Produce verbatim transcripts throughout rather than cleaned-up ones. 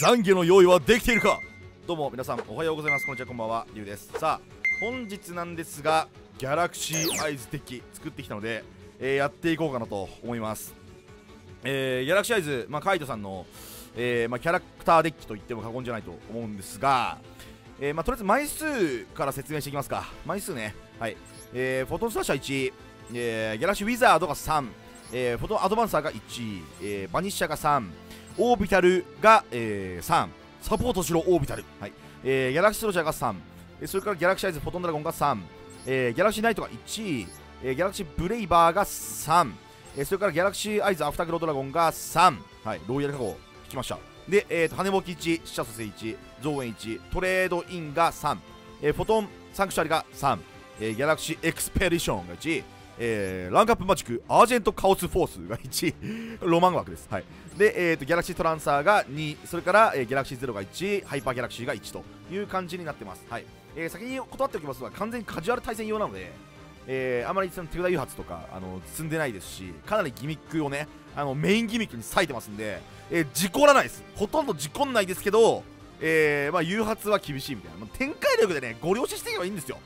懺悔の用意はできているか。どうも皆さんおはようございます。こんにちは、こんばんは、ゆうです。さあ本日なんですが、ギャラクシーアイズデッキ作ってきたので、えー、やっていこうかなと思います。えー、ギャラクシーアイズ、まあ、カイトさんの、えーまあ、キャラクターデッキと言っても過言じゃないと思うんですが、えーまあ、とりあえず枚数から説明していきますか。枚数ね、はい、えー、フォトスラッシャーいち、えー、ギャラクシーウィザードがさん、えー、フォトアドバンサーがいち、えー、バニッシャーがさん、オービタルが、えー、さん、サポートしろオービタル、はい、えー、ギャラクシーロジャーがさん、それからギャラクシーアイズフォトンドラゴンがさん、えー、ギャラクシーナイトがいち、えー、ギャラクシーブレイバーがさん、えー、それからギャラクシーアイズアフターグロードラゴンがさん、はい、ロイヤル加護引きました。で、えーと、羽ぼきいち、死者蘇生いち、増援いち、トレードインがさん、えー、フォトンサンクシュアリがさん、えー、ギャラクシーエクスペリションがいち、えー、ランクアップマジックアージェントカオスフォースがいち ロマン枠です、はい、で、えーと、ギャラクシートランサーがに、それから、えー、ギャラクシーゼロがいち、ハイパーギャラクシーがいちという感じになってます、はい、えー、先に断っておきますが完全にカジュアル対戦用なので、えー、あまりその手札誘発とかあの積んでないですし、かなりギミックをね、あのメインギミックに割いてますんで、えー、事故らないです。ほとんど事故んないですけど、えー、まあ誘発は厳しいみたいな、まあ、展開力でねご了承していけばいいんですよ、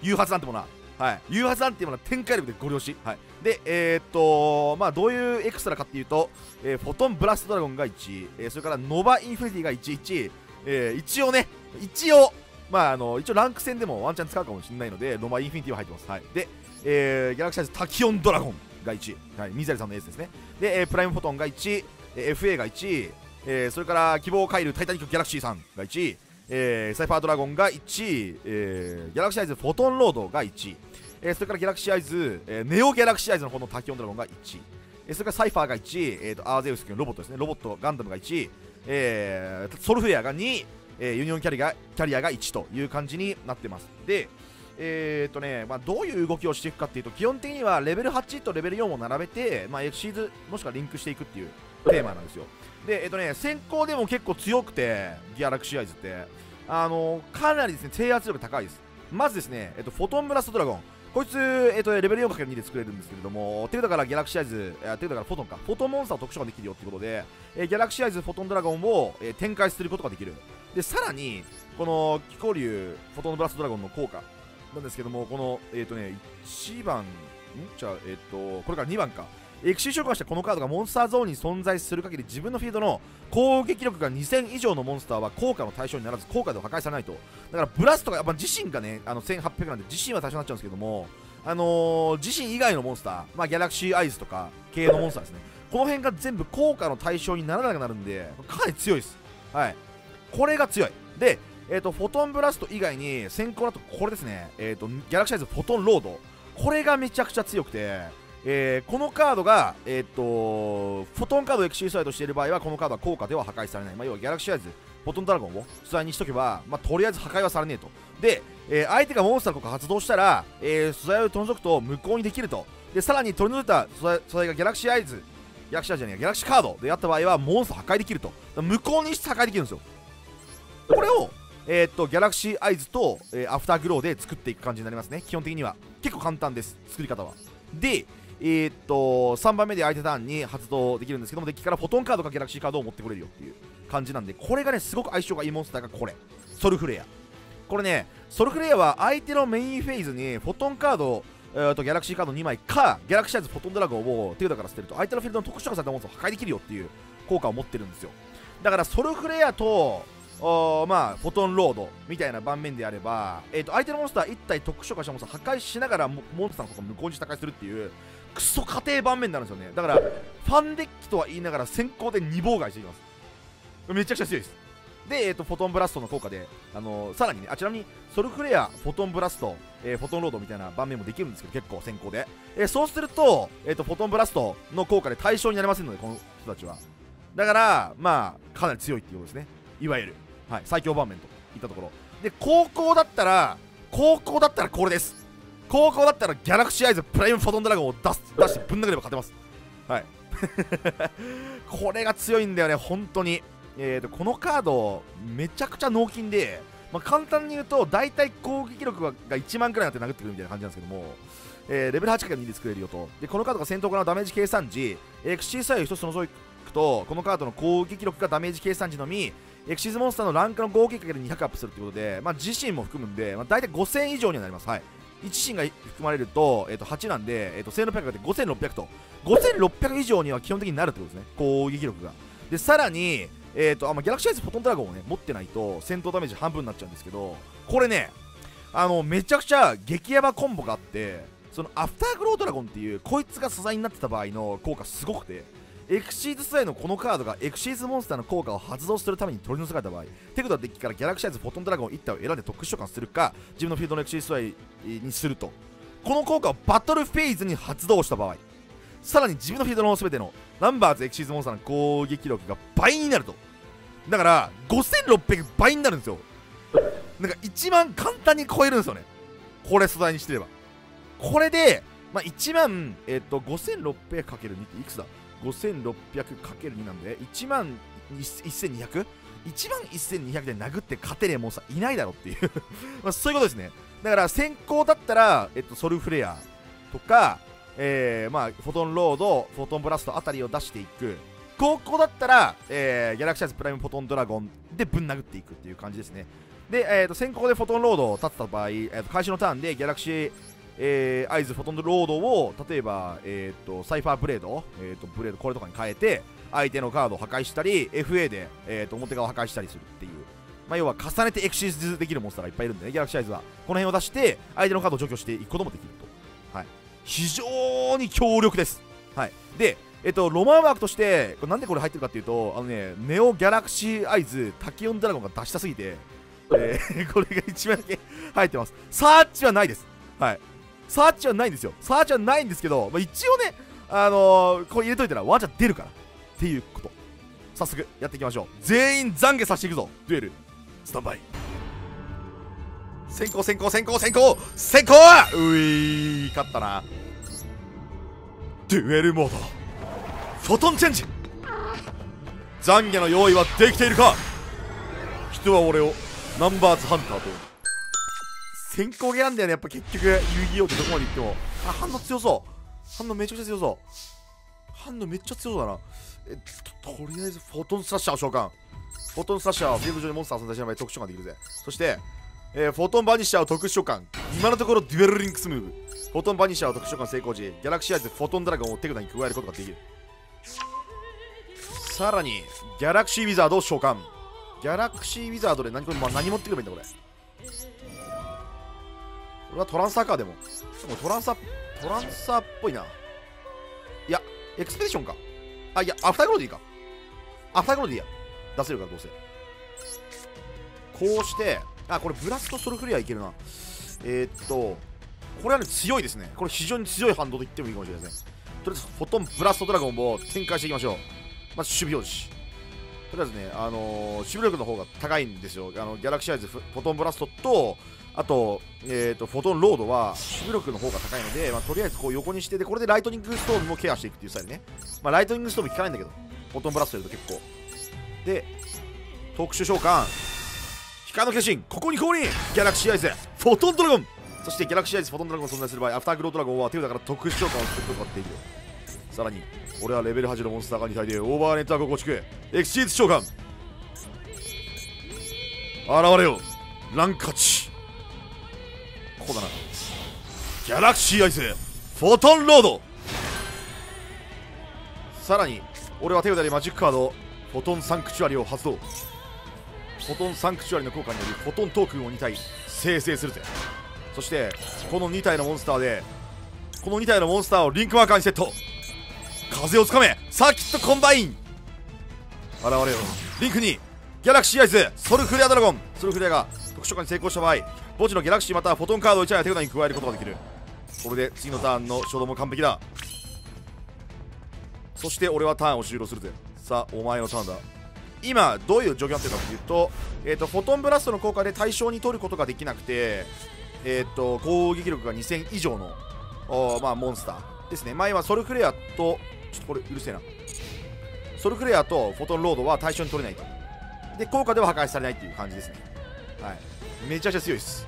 誘発なんてものは。はい、誘発なんていうのは展開力でご了承、はい、で、えー、っとまあどういうエクストラかっていうと、えー、フォトンブラストドラゴンがいち、えー、それからノバインフィニティがいちいち、えー、一応ね一応まああの一応ランク戦でもワンチャン使うかもしれないのでノバインフィニティは入ってます、はい、で、えー、ギャラクシーアイズタキオンドラゴンがいち、はい、ミザリさんのエースですね。で、えー、プライムフォトンがいち、えー、エフエー がいち、えー、それから希望を変えるタイタニックギャラクシーさんがいち、えー、サイファードラゴンがいち、えー、ギャラクシーアイズフォトンロードがいち、えー、それからギャラクシーアイズ、えー、ネオギャラクシーアイズのこのタキオンドラゴンがいち、えー、それからサイファーがいち、えー、とアーゼウス君ロボットですね、ロボットガンダムがいち、えー、ソルフェアがに、えー、ユニオンキャリア、キャリアがいちという感じになってます。で、えーっとねまあ、どういう動きをしていくかっていうと、基本的にはレベルはちとレベルよんを並べて、まあ、エクシーズもしくはリンクしていくっていうテーマなんですよ。で、えっとね、先行でも結構強くて、ギャラクシーアイズって、あのー、かなりですね、制圧力高いです。まずですね、えっと、フォトンブラストドラゴン。こいつ、えっと、レベル よんかけるに で作れるんですけれども、手札からギャラクシーアイズ、えー、手札からフォトンか、フォトンモンスターを特殊化できるよってことで、えー、ギャラクシーアイズ、フォトンドラゴンを、えー、展開することができる。で、さらに、この、気候流、フォトンブラストドラゴンの効果なんですけども、この、えっとね、いちばん、んじゃあ、えっと、これからにばんか。エクシー召喚したこのカードがモンスターゾーンに存在する限り、自分のフィールドの攻撃力がにせん以上のモンスターは効果の対象にならず、効果で破壊されないと。だからブラストが、まあ、自身がねあのせんはっぴゃくなんで自身は対象になっちゃうんですけども、あのー、自身以外のモンスター、まあ、ギャラクシーアイズとか系のモンスターですね、この辺が全部効果の対象にならなくなるんで、かなり強いです、はい、これが強い。で、えーと、フォトンブラスト以外に先行だとこれですね、えーと、ギャラクシーアイズフォトンロード、これがめちゃくちゃ強くて。えー、このカードが、えー、っとフォトンカードをエクシー素材としている場合はこのカードは効果では破壊されない、まあ、要はギャラクシーアイズフォトンドラゴンを素材にしとけば、まあ、とりあえず破壊はされねえと。で、えー、相手がモンスター効果発動したら、えー、素材を取り除くと無効にできると。でさらに取り除いた素材、素材がギャラクシーアイズギャラクシーアイズじゃないギャラクシーカードでやった場合はモンスター破壊できると。無効にして破壊できるんですよ。これを、えー、っとギャラクシーアイズと、えー、アフターグローで作っていく感じになりますね。基本的には結構簡単です、作り方は。でえーっとさんばんめで相手ターンに発動できるんですけども、デッキからフォトンカードかギャラクシーカードを持ってこれるよっていう感じなんで、これがねすごく相性がいいモンスターがこれソルフレア。これねソルフレアは相手のメインフェーズにフォトンカードを、えー、とギャラクシーカードにまいかギャラクシーアイズフォトンドラゴンを手札から捨てると相手のフィールドの特殊化されたモンスターを破壊できるよっていう効果を持ってるんですよ。だからソルフレアとおまあフォトンロードみたいな盤面であれば、えー、と相手のモンスターいち体特殊化したモンスターを破壊しながらモンスターのことを無効にして破壊するっていうクソ家庭盤面になるんですよね。だからファンデッキとは言いながら先行でに妨害していきます。めちゃくちゃ強いです。で、えー、とフォトンブラストの効果で、あのー、さらにねあちらにソルフレアフォトンブラスト、えー、フォトンロードみたいな盤面もできるんですけど、結構先行で、えー、そうすると,、えー、とフォトンブラストの効果で対象になりませんのでこの人たちは。だからまあかなり強いっていうことですね、いわゆる、はい、最強盤面といったところで、高校だったら高校だったらこれです。高校だったらギャラクシーアイズプライムフォトンドラゴンを出す出してぶん殴れば勝てます、はいこれが強いんだよね本当に。えーとこのカードめちゃくちゃ脳筋で、まあ、簡単に言うと大体攻撃力がいちまんくらいになって殴ってくるみたいな感じなんですけども、えー、レベル はちかけるに で作れるよと。でこのカードが戦闘からのダメージ計算時エクシー左右ひとつのぞくとこのカードの攻撃力がダメージ計算時のみ、エクシーズモンスターのランクの合計かけるにひゃくアップするということで、まあ、自身も含むんで、まあ、大体ごせん以上にはなります。はい、いち神が含まれる と,、えー、とはちなんで、えー、とせんろっぴゃくでごせんろっぴゃくとごせんろっぴゃく以上には基本的になるってことですね、攻撃力が。でさらに、えーとあまあ、ギャラクシーアイズフォトンドラゴンを、ね、持ってないと戦闘ダメージ半分になっちゃうんですけど、これねあのめちゃくちゃ激ヤバコンボがあって、そのアフターグロードラゴンっていうこいつが素材になってた場合の効果すごくて、エクシーズ素材のこのカードがエクシーズモンスターの効果を発動するために取り除かれた場合、テクドラデッキからギャラクシーアイズフォトンドラゴンいち体を選んで特殊召喚するか、自分のフィールドのエクシーズ素材にすると、この効果をバトルフェーズに発動した場合、さらに自分のフィールドの全てのナンバーズエクシーズモンスターの攻撃力が倍になると。だからごせんろっぴゃく倍になるんですよ。なんかいちまん簡単に超えるんですよね、これ素材にしてれば。これで、まあ、いちまん、えー、と ごせんろっぴゃく×に っていくつだ ?ごせんろっぴゃく×に なんでいちまんせんにひゃく?いちまんせんにひゃく いちまんせんにひゃくで殴って勝てねえモンスターいないだろっていうまあそういうことですね。だから先行だったら、えっと、ソルフレアとか、えーまあ、フォトンロード、フォトンブラストあたりを出していく。高校だったら、えー、ギャラクシーアイズプライムフォトンドラゴンでぶん殴っていくっていう感じですね。で、えー、と先行でフォトンロードを立てた場合、えー、と開始のターンでギャラクシーえー、アイズフォトンロードを例えば、えー、とサイファーブレード、えー、とブレードこれとかに変えて相手のカードを破壊したり エフエー で、えー、と表側を破壊したりするっていう、まあ、要は重ねてエクシーズできるモンスターがいっぱいいるんでね、ギャラクシーアイズはこの辺を出して相手のカードを除去していくこともできると、はい、非常に強力です。はい、で、えー、とロマンワークとしてなんでこれ入ってるかっていうと、あのねネオギャラクシーアイズタキオンドラゴンが出したすぎて、えー、これがいちまいだけ入ってます。サーチはないです。はい、サーチはないんですよ。サーチはないんですけど、まあ、一応ね、あのー、これ入れといたらワンチャン出るからっていうこと。早速やっていきましょう。全員懺悔させていくぞ。デュエルスタンバイ。先行先行先行先行先行、ういー、勝ったな。デュエルモードフォトンチェンジ。懺悔の用意はできているか。人は俺をナンバーズハンターと呼ぶ。先行ゲーなんだよね、やっぱ結局、遊戯王ってどこまで行っても。あ、反応強そう。反応めちゃくちゃ強そう。反応めっちゃ強そうだな。えと、とりあえず、フォトンスラッシャーを召喚。フォトンスラッシャーはフィールド上にモンスターを存在しない場合、特殊召喚できるぜ。そして、えー、フォトンバニッシャーを特殊召喚。今のところ、デュエルリンクスムーブ。フォトンバニッシャーを特殊召喚成功時、ギャラクシーアイズ、フォトンドラゴンを手札に加えることができる。さらに、ギャラクシーウィザードを召喚。ギャラクシーウィザードで何これ、まあ、何持ってくればいいんだ、これ。これはトランサーか。でもでもトランサートランサーっぽいな。いやエクスペディションか。あ、いやアフターグローディーか。アフターグローディーや出せるかどうせ。こうして、あ、これブラストソルフレアいけるな。えー、っとこれはね強いですね。これ非常に強い反動と言ってもいいかもしれないですね。とりあえずフォトンブラストドラゴンを展開していきましょう。まず守備表示、とりあえずね、あのー、守備力の方が高いんですよ。あのギャラクシーアイズフォトンブラストとあと、えーと、フォトンロードは守備力の方が高いので、まあ、とりあえずこう横にしてで、これでライトニングストームもケアしていくっていうスタイルね。まあ、ライトニングストーム効かないんだけど、フォトンブラストやると結構。で、特殊召喚、光の化身、ここに降臨、ギャラクシーアイズ、フォトンドラゴン。そして、ギャラクシーアイズ、フォトンドラゴンが存在する場合、アフターグロードラゴンは手札から特殊召喚をすることができる。さらに、俺はレベルはちのモンスターがに体でオーバーネットワークを構築、エクシーズ召喚。現れよ、ランカチ。ここだな。ギャラクシーアイズフォトンロード。さらに俺は手札でマジックカードフォトンサンクチュアリを発動。フォトンサンクチュアリの効果によりフォトントークンをに体生成するぜ。そしてこのに体のモンスターでこのに体のモンスターをリンクマーカーにセット。風をつかめサーキットコンバイン。現れよリンクにギャラクシーアイズソルフレアドラゴン。ソルフレアが特殊化に成功した場合、墓地のギャラクシーまたはフォトンカードをいち枚手札に加えることができる。これで次のターンの初動も完璧だ。そして俺はターンを終了するぜ。さあお前のターンだ。今どういう状況になってるかというと、えー、とフォトンブラストの効果で対象に取ることができなくて、えー、と攻撃力がにせん以上のお、まあ、モンスターですね。前はソルフレアとちょっとこれうるせえな。ソルフレアとフォトンロードは対象に取れないと。で効果では破壊されないっていう感じですね。はい、めちゃくちゃ強いです。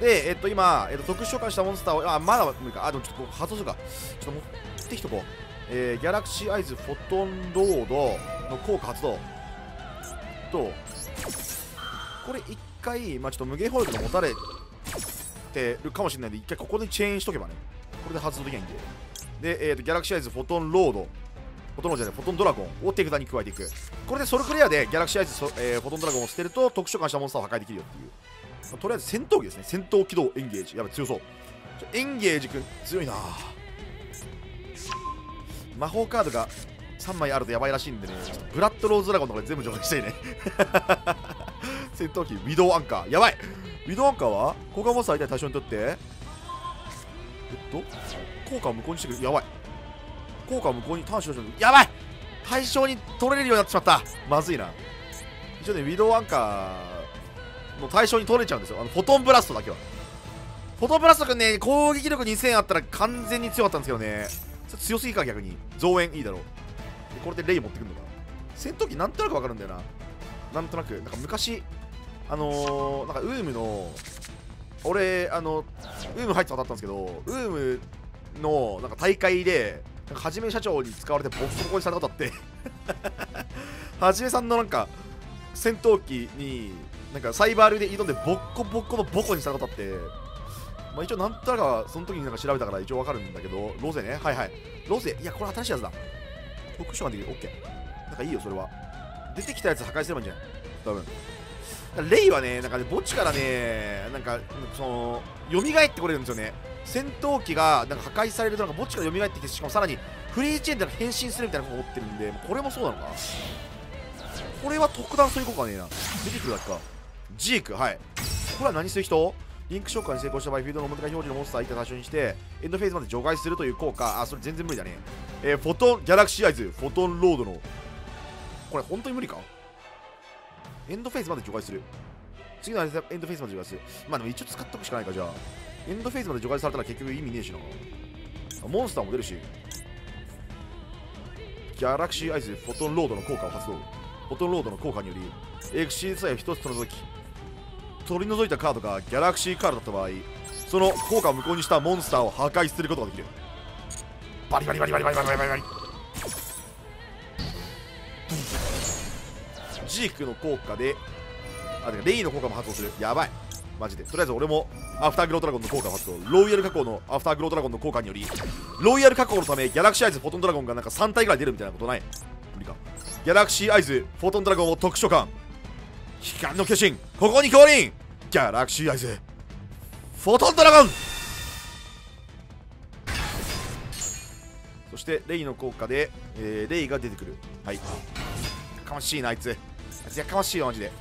で、えっと、今、えっと、特殊召喚したモンスターを、あ、まだ無理か。あ、でもちょっとこう発動するか。ちょっと持ってきとこう。えー、ギャラクシーアイズ、フォトンロードの効果発動。と、これ一回、まあ、ちょっと無限ホールドが持たれてるかもしれないんで、一回ここでチェーンしとけばね、これで発動できないんで。で、えーと、ギャラクシーアイズ、フォトンロード、フォトンロードじゃない、フォトンドラゴンを手札に加えていく。これでソルクレアでギャラクシーアイズ、えー、フォトンドラゴンを捨てると、特殊召喚したモンスターを破壊できるよっていう。まあ、とりあえず戦闘機ですね。戦闘機動エンゲージ。やべ、強そう。ちょエンゲージくん、強いな。魔法カードがさんまいあるとやばいらしいんでね、ちょっとブラッドローズドラゴンとかで全部除外してね。戦闘機、ウィドウアンカー。やばいウィドウアンカーは効果モンスター相手に対象にとって、えっと、効果を無効にしてくる。やばい。効果を無効に、ターンしよう。やばい対象に取れるようになってしまった。まずいな。一応ね、ウィドウアンカーの対象に取れちゃうんですよ。あのフォトンブラストだけは。フォトンブラストくんね、攻撃力にせんあったら完全に強かったんですけどね。それ強すぎか、逆に。増援いいだろう。これでレイ持ってくるのかな。戦闘機なんとなくわかるんだよな。なんとなく。なんか昔、あのー、なんかウームの、俺、あの、ウーム入って当たったんですけど、ウームのなんか大会で、なんかはじめ社長に使われてボコボコにされたことあって、はじめさんのなんか、戦闘機に、なんかサイバールで挑んでボッコボコのボコにされたことあって、まあ一応なんとなくはその時になんか調べたから一応わかるんだけど、ロゼね。はいはい。ロゼ、いや、これ新しいやつだ。特殊ができる。オッケー。なんかいいよ、それは。出てきたやつ破壊すればいいんじゃない多分。レイはね、なんかね、墓地からね、なんか、その、蘇ってこれるんですよね。戦闘機がなんか破壊されると、なんか墓地から蘇ってきて、しかもさらにフリーチェーンで変身するみたいなことが起きてるんで、これもそうなのかな。これは特段そういう効果はねえな。出てくるだけか。ジーク、はい。これは何する人リンク召喚に成功した場合、フィールドの表側表示のモンスターを相手対象にして、エンドフェーズまで除外するという効果。あ、それ全然無理だね。えー、フォトン、ギャラクシーアイズ、フォトンロードの。これ本当に無理かエンドフェーズまで除外する。次のエンドフェーズまで除外する。まあでも一応使っとくしかないか、じゃあ。エンドフェーズまで除外されたら結局意味ねえしな。モンスターも出るし。ギャラクシーアイズ、フォトンロードの効果を発動。フォトンロードの効果により、エクシーズさえをひとつ取り除き、取り除いたカードがギャラクシーカードだった場合、その効果を無効にしたモンスターを破壊することができる。バリバリバリバリバリバリバリバリ。ジークの効果で、あ、てかレイの効果も発動する。やばい。マジで。とりあえず俺もアフターグロードラゴンの効果を発動。ロイヤル加工のアフターグロードラゴンの効果により、ロイヤル加工のためギャラクシーアイズフォトンドラゴンがなんかさんたいぐらい出るみたいなことない。無理か。ギャラクシーアイズフォトンドラゴンを特殊召喚。光の巨神、ここに降臨。ギャラクシーアイズフォトンドラゴン。そしてレイの効果で、えー、レイが出てくる。はい。やかましいな、あいつ。あいつやかましいよ、マジで。こ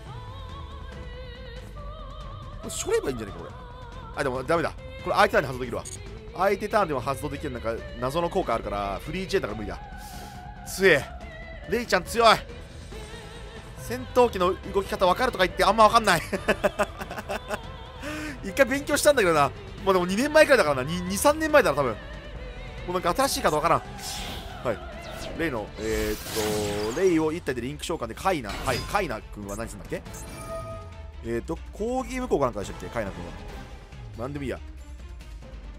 れ、しょればいいんじゃないか、これ。あ、でもダメだ。これ、相手ターンで発動できるわ。相手ターンでも発動できる、なんか、謎の効果あるから、フリーチェーンだから無理だ。強え。レイちゃん強い。戦闘機の動き方分かるとか言ってあんま分かんない一回勉強したんだけどな。まあでもにねんまえくらいだからな。にさんねんまえだな多分。もうなんか新しいカード分からん。はいレイのえー、っとレイをいったいでリンク召喚でカイナ。はいカイナ君は何するんだっけ。えー、っと攻撃無効かなんかでしたっけ。カイナ君は何でもいいや。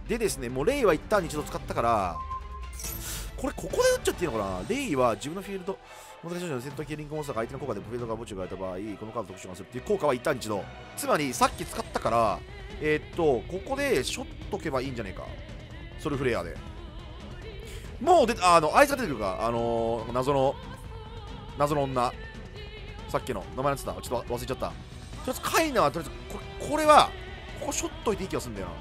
でですねもうレイは一旦に一度使ったからこれここで打っちゃっていいのかな。レイは自分のフィールド戦闘機リンクモンスターが相手の効果でフィールドが墓地を変えた場合、このカード特殊がするっていう効果は一旦一度。つまり、さっき使ったから、えー、っと、ここでショットけばいいんじゃねえか。ソルフレアで。もうで、あの、あいつが出てくるか。あのー、謎の、謎の女。さっきの名前なんつった。ちょっと忘れちゃった。とりあえず、カイナはとりあえず、これ、これは、ここショットいていい気がするんだよな。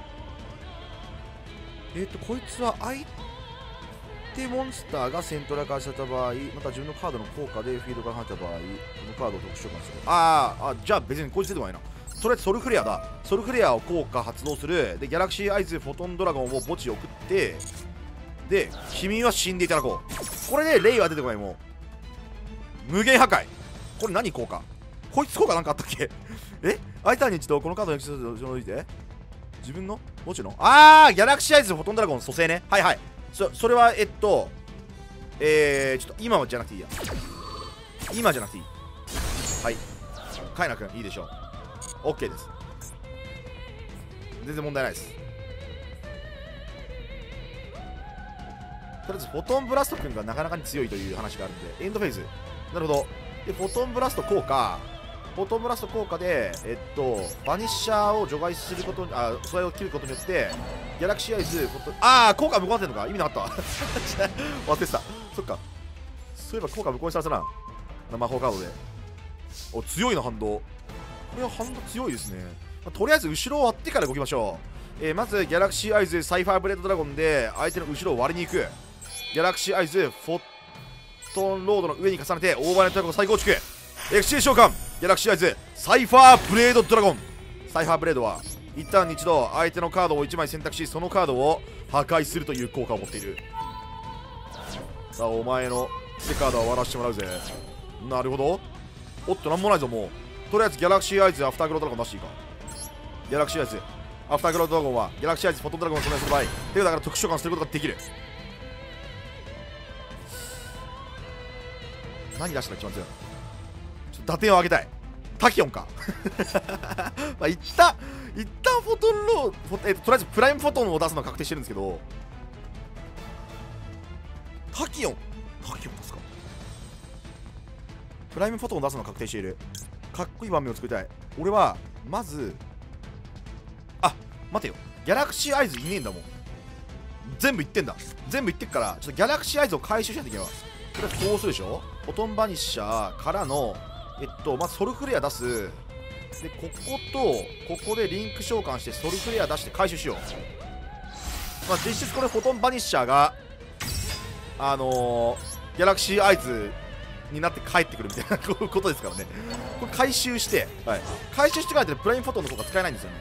えー、っと、こいつは相手、でモンスターがセントラ化された場合、また自分のカードの効果でフィールドから放った場合、このカードを特殊召喚する。あーあ、じゃあ別にこいつ出てもないな。とりあえずソルフレアだ。ソルフレアを効果発動する。で、ギャラクシーアイズフォトンドラゴンを墓地に送って、で、君は死んでいただこう。これでレイは出てこないもう。無限破壊。これ何効果こいつ効果なんかあったっけえ相手に一度このカードをエクセスを除いて、自分の墓地のあーギャラクシーアイズフォトンドラゴン蘇生ね。はいはい。そ, それはえっとえー、ちょっと今はじゃなくていいや。今じゃなくていい。はいカイナ君いいでしょう。 OK です。全然問題ないです。とりあえずフォトンブラスト君がなかなかに強いという話があるんでエンドフェイズなるほどでフォトンブラスト効果フォトンブラスト効果で、えっと、バニッシャーを除外することに、あ、それを切ることによって、ギャラクシーアイズ、ああ、効果無効になってんのか意味なかった。忘れてた。そっか。そういえば効果無効にされたな。魔法カードで。お、強いな、反動。これは反動強いですね。まあ、とりあえず、後ろを割ってから動きましょう。えー、まず、ギャラクシーアイズ、サイファーブレードドラゴンで、相手の後ろを割りに行く。ギャラクシーアイズ、フォットンロードの上に重ねて、オーバーネットラゴン再構築。エクシー召喚。ギャラクシーアイズサイファーブレードドラゴン。サイファーブレードは一旦に一度相手のカードをいちまい選択し、そのカードを破壊するという効果を持っている。さあお前のセカードは割らしてもらうぜ。なるほど。おっとなんもないぞ。もうとりあえずギャラクシーアイズアフターグロードラゴン出していいか。ギャラクシーアイズアフターグロードドラゴンはギャラクシーアイズフォトンドラゴンを備えする場合、手札から特殊召喚することができる。何出したら一番強いの。打点を上げたい。タキオンか。まあ一旦一旦フォトンロード、えっと、とりあえずプライムフォトンを出すのは確定してるんですけど、タキオンタキオンですか。プライムフォトンを出すのは確定している。かっこいい盤面を作りたい。俺はまず、あ、待てよ、ギャラクシーアイズいねえんだもん。全部いってんだ。全部いってっから、ちょっとギャラクシーアイズを回収しないといけないわ。これこうするでしょ。フォトンバニッシャーからのえっと、まずソルフレア出す。で、ここと、ここでリンク召喚して、ソルフレア出して回収しよう。まあ、実質これ、フォトンバニッシャーが、あのー、ギャラクシーアイズになって帰ってくるみたいなことですからね。これ回収して、はい、回収してからでプライムフォトンの効果使えないんですよね。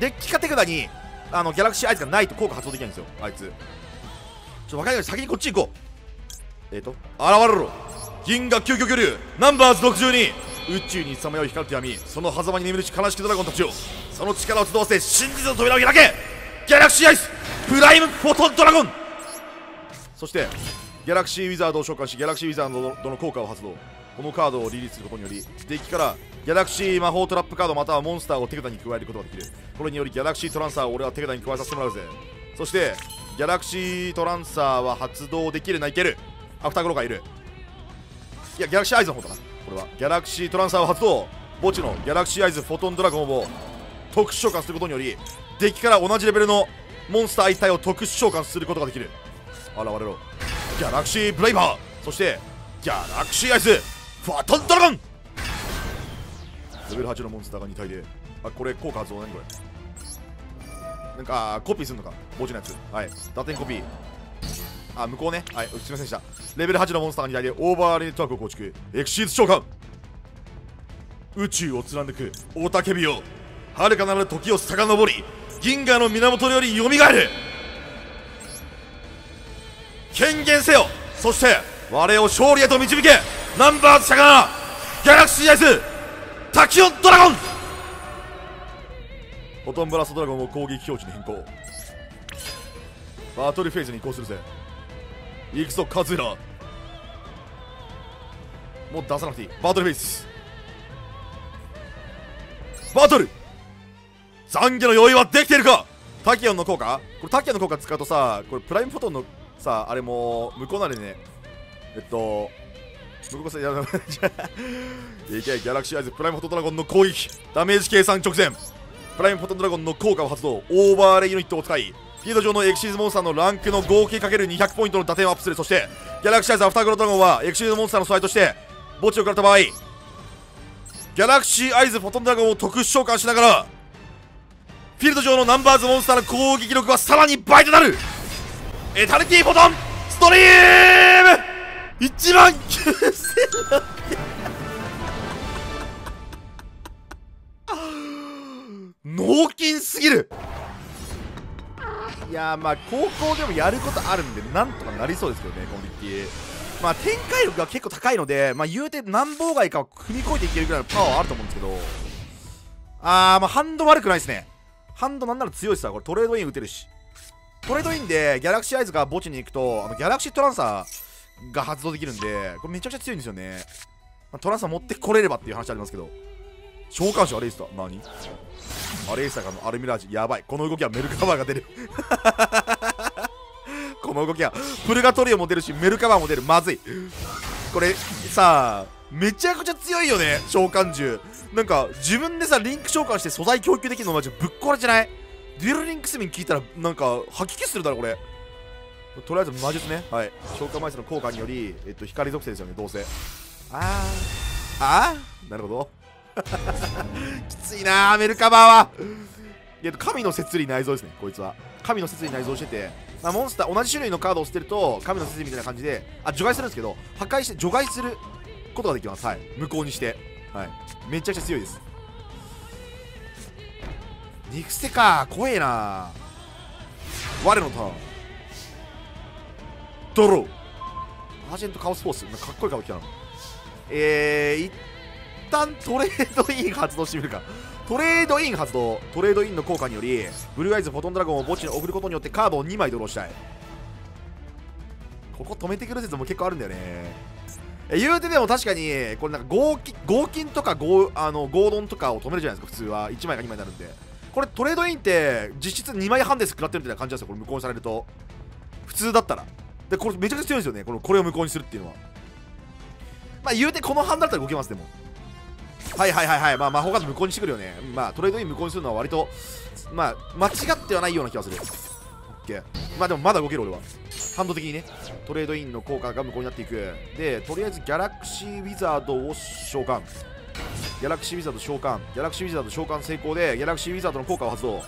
デッキか手札に、あの、ギャラクシーアイズがないと効果発動できないんですよ、あいつ。ちょっと分かりました。先にこっち行こう。えっと、現れろ。銀河究極竜ナンバーズろくじゅうに。宇宙にさまよう光と闇、その狭間に眠る悲しきドラゴンたちを、その力を集わせ真実の扉を開け。ギャラクシーアイズプライムフォトンドラゴン。そしてギャラクシーウィザードを召喚し、ギャラクシーウィザードの効果を発動。このカードをリリースすることにより、デッキからギャラクシー魔法トラップカードまたはモンスターを手札に加えることができる。これによりギャラクシートランサーを俺は手札に加えさせてもらうぜ。そしてギャラクシートランサーは発動できるな。いける。アフターゴロがいる。いや、ギャラクシーアイズの方だな。これはギャラクシートランサーを発動。墓地のギャラクシーアイズフォトンドラゴンを特殊召喚することにより、デッキから同じレベルのモンスター一体を特殊召喚することができる。現れろギャラクシーブレイバー。そしてギャラクシーアイズフォトンドラゴン。レベルはちのモンスターがに体で、あ、これ効果発動。何これ、なんかコピーするのか墓地のやつ。はい、打点コピー。あ、向こうね。はい、すみませんでした。レベルはちのモンスターがにだいでオーバーレイトワークを構築。エクシーズ召喚。宇宙を貫く雄たけびよ、遥かなる時を遡り、銀河の源よりよみがえる。権限せよ、そして我を勝利へと導け。ナンバーズシャガーギャラクシーアイズタキオンドラゴン。フォトンブラストドラゴンを攻撃表示に変更。バトルフェーズに移行するぜ。行くぞカズーラ。もう出さなくていい。バトルフェイスバトル。懺悔の用意はできているか。タキオンの効果、これタキオンの効果使うとさ、これプライムフォトンのさ、あれも向こうなりね、えっと向こうさやらないいけ。ギャラクシーアイズプライムフォトンドラゴンの攻撃ダメージ計算直前。プライムフォトンドラゴンの効果を発動。オーバーレイユニットを使い、フィールド上のエクシーズモンスターのランクの合計 かけるにひゃく ポイントの打点をアップする。そしてギャラクシーアイズアフターグロードラゴンはエクシーズモンスターの素材として墓地を食らった場合、ギャラクシーアイズフォトンドラゴンを特殊召喚しながら、フィールド上のナンバーズモンスターの攻撃力はさらに倍となる。エタニティフォトンストリームいちまんきゅうせんろっぴゃく 納金すぎる。いやー、まあ高校でもやることあるんでなんとかなりそうですけどね、このデッキ。まあ展開力が結構高いので、まあ言うて何妨害かを踏み越えていけるぐらいのパワーはあると思うんですけど、あー、まあハンド悪くないですね。ハンドなんなら強いですわ。これトレードイン打てるし、トレードインでギャラクシーアイズが墓地に行くと、あのギャラクシートランサーが発動できるんで、これめちゃくちゃ強いんですよね。まあ、トランサー持ってこれればっていう話ありますけど、召喚師アレイスター、何アレイスターのアルミラージ、やばい。この動きはメルカバーが出る。この動きはプルガトリオも出るしメルカバーも出る。まずい。これさあ、めちゃくちゃ強いよね、召喚獣。なんか自分でさリンク召喚して素材供給できるのマジぶっ壊れじゃない？デュエルリンクスミン聞いたらなんか吐き気するだろこれ。とりあえず魔術ね、はい、召喚枚数の効果により、えっと、光属性ですよね、どうせ。あーあーなるほどきついなーメルカバーは。えっと、神の摂理内蔵ですね、こいつは。神の摂理内蔵してて、まあ、モンスター同じ種類のカードを捨てると神の摂理みたいな感じであ除外するんですけど、破壊して除外することができます、はい、無効にして、はい、めちゃくちゃ強いです。肉捨てか怖えな。我のターンドローアージェントカオスフォース、かっこいい顔きたな。えー、一旦トレードイン発動してみるか。トレードイン発動、トレードインの効果によりブルーアイズフォトンドラゴンを墓地に送ることによってカードをにまいドローしたい。ここ止めてくる説も結構あるんだよね。え言うてでも確かにこれなんか合金、合金とか合あの合論とかを止めるじゃないですか、普通はいちまいかにまいになるんで。これトレードインって実質にまいはんで食らってるみたいな感じなんですよ、これ無効にされると。普通だったらでこれめちゃくちゃ強いんですよね、このこれを無効にするっていうのは。まあ言うてこの判断だったら動けます。でもはいはいはいはい、まあ魔法カード無効にしてくるよね。まあトレードイン無効にするのは割とまあ間違ってはないような気がする。オッケー、まあでもまだ動ける俺は反動的にね。トレードインの効果が無効になっていく。でとりあえずギャラクシーウィザードを召喚、ギャラクシーウィザード召喚、ギャラクシーウィザード召喚成功でギャラクシーウィザードの効果を発動。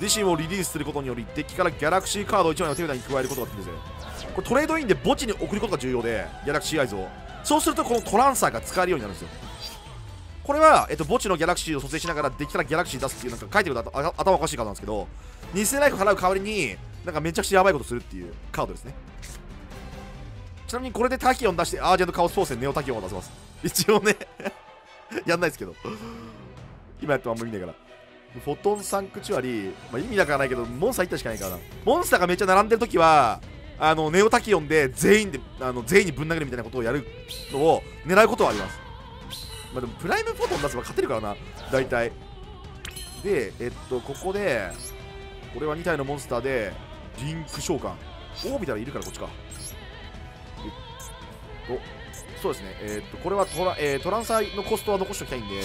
自身をリリースすることによりデッキからギャラクシーカードをいちまいの手札に加えることができるんですよ。これトレードインで墓地に送ることが重要で、ギャラクシーアイズを。そうするとこのトランサーが使えるようになるんですよ。これは、えっと、墓地のギャラクシーを蘇生しながらデッキからギャラクシー出すっていう、なんか書いてると頭おかしいカードなんですけど、にせんライフ払う代わりになんかめちゃくちゃやばいことするっていうカードですね。ちなみにこれでタキオン出してアージェントカオスフォースでネオタキオンを出せます一応ねやんないですけど今やってもあんまり見ないから。フォトンサンクチュアリー、まあ、意味だからないけどモンスターいったしかないからな。モンスターがめっちゃ並んでるときはあのネオタキオンで全員であの全員にぶん殴るみたいなことをやるのを狙うことはあります。まあ、でもプライムフォトン出せば勝てるからな大体で。えっとここでこれはに体のモンスターでリンク召喚、オービタルいるからこっちか。えっとそうですね、えっとこれはトラ、えー、トランサーのコストは残しておきたいんで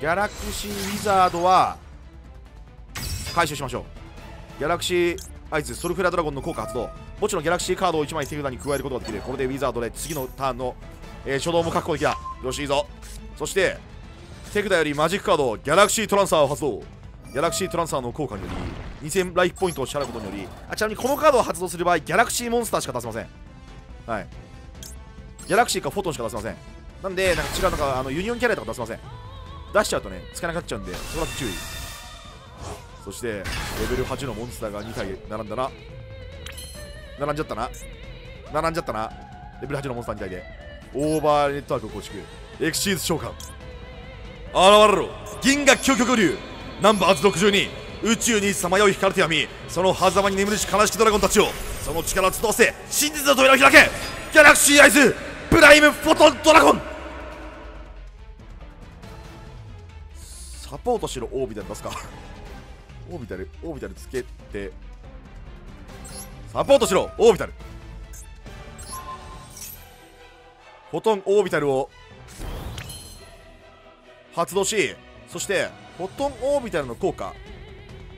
ギャラクシーウィザードは回収しましょう。ギャラクシーアイズソルフェラドラゴンの効果発動、墓地のギャラクシーカードをいちまい手札に加えることができる。これでウィザードで次のターンの、えー、初動も確保できた。よしいいぞ。そして手札よりマジックカードギャラクシートランサーを発動。ギャラクシートランサーの効果によりにせんライフポイントを支払うことにより、あちなみにこのカードを発動する場合ギャラクシーモンスターしか出せません。はい、ギャラクシーかフォトンしか出せません。なんでなんか違うのかあのユニオンキャラとか出せません。出しちゃうとね、つかなくなっちゃうんで、そこだけ注意。そして、レベルはちのモンスターがに体並んだな。並んじゃったな。並んじゃったな。レベルはちのモンスターに体で。オーバーネットワークを構築。エクシーズ召喚。現れろ。銀河究極竜。ナンバーズろくじゅうに。宇宙にさまよい光る手紙。その狭間に眠るし悲しきドラゴンたちを。その力を集わせ、真実の扉を開け。ギャラクシーアイズ。プライムフォトンドラゴン。サポートしろオービタル出すかオービタルオービタルつけてサポートしろオービタルフォトンオービタルを発動し、そしてフォトンオービタルの効果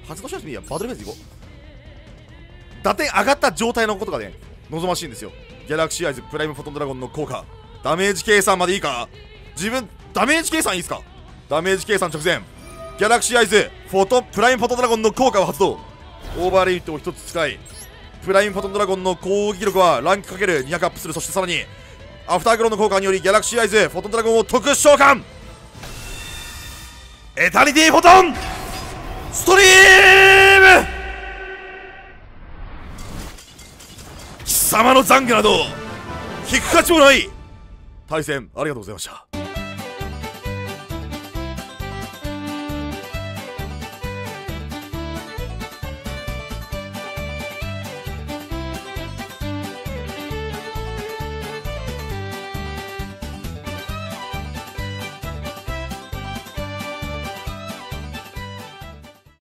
発動しなくてもいいや、バトルフェーズいこう。打点上がった状態のことがね望ましいんですよ。ギャラクシーアイズプライムフォトンドラゴンの効果ダメージ計算までいいか、自分ダメージ計算いいですか。ダメージ計算直前ギャラクシーアイズフォトプライムフォトドラゴンの効果を発動。オーバーレイトをひとつ使いプライムフォトドラゴンの攻撃力はランク ×にひゃく アップする。そしてさらにアフターグローの効果によりギャラクシーアイズフォトドラゴンを特殊召喚。エタニティフォトンストリーム、貴様の懺悔など聞く価値もない。対戦ありがとうございました。